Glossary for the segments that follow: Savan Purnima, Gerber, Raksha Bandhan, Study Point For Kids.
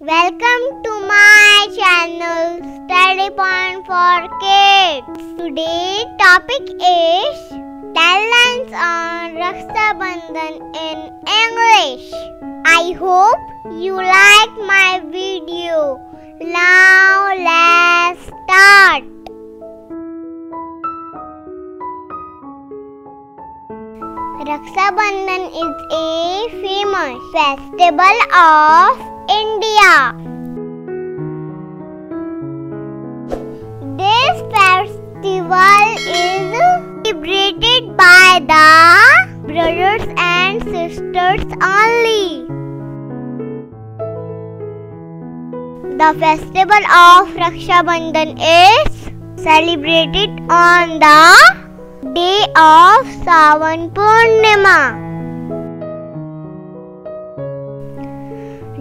Welcome to my channel Study Point For Kids. Today topic is 10 lines on Raksha Bandhan in English. I hope you like my video. Now let's start. Raksha Bandhan is a famous festival of India. This festival is celebrated by the brothers and sisters only. The festival of Raksha Bandhan is celebrated on the day of Savan Purnima.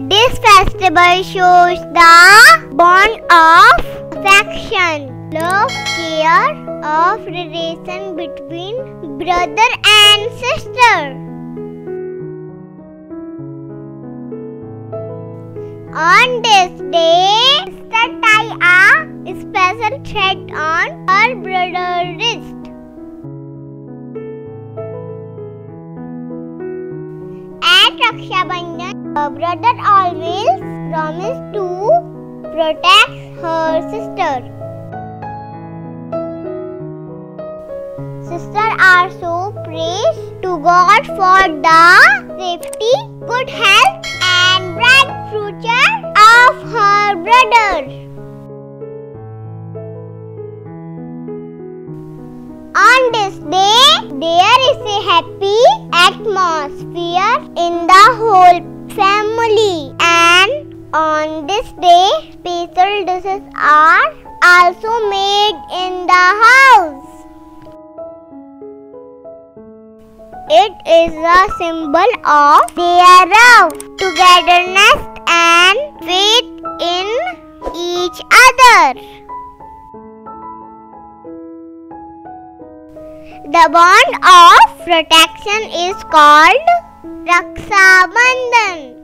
This festival shows the bond of affection, love, care of relation between brother and sister. On this day, sister tie a special thread on her brother's wrist. At Raksha Bandhan, her brother always promised to protect her sister. Sisters are so praised to God for the safety, good health and bright future of her brother. On this day, there is a happy atmosphere in the whole family, and on this day special dishes are also made in the house. It is a symbol of their love, togetherness and faith in each other. The bond of protection is called Raksha Bandhan.